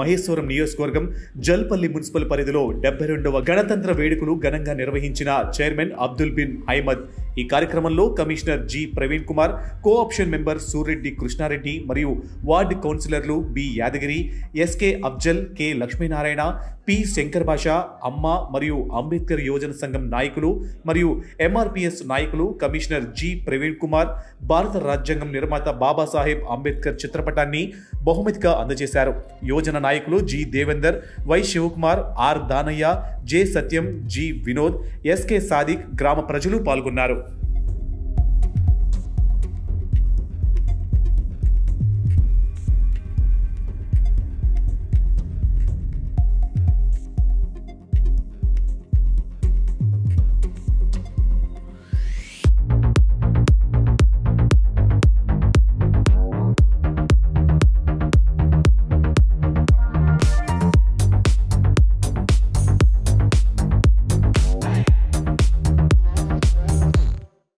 మహేశ్వరం నియోజకవర్గం జల్పల్లి మున్సిపల్ పరిధిలో 72వ గణతంత్ర వేడుకలు ఘనంగా నిర్వహించిన చైర్మన్ అబ్దుల్ బిన్ అహ్మద్ ఈ కార్యక్రమంలో commissioner G Praveen Kumar, cooption member సూర్యడ్డి కృష్ణారెడ్డి మరియు వార్డ్ కౌన్సిలర్లు B Yadagiri, SK Afzal, K Lakshminarayana P, Shankarabhasha అమ్మ మరియు అంబేద్కర్ యోజన సంఘం నాయకులు మరియు ఎంఆర్పిఎస్ నాయకులు, కమిషనర్ జి ప్రవీణ్ కుమార్ భారత రాజ్యాంగం నిర్మాత బాబా సాహెబ్ అంబేద్కర్ చిత్రపటాన్ని బహుమతిగా అందజేశారు. యోజన నాయకులు G Devender, Y Shivakumar, R Danayya, J Satyam, G Vinod, SK Sadiq, గ్రామ ప్రజలు పాల్గొన్నారు.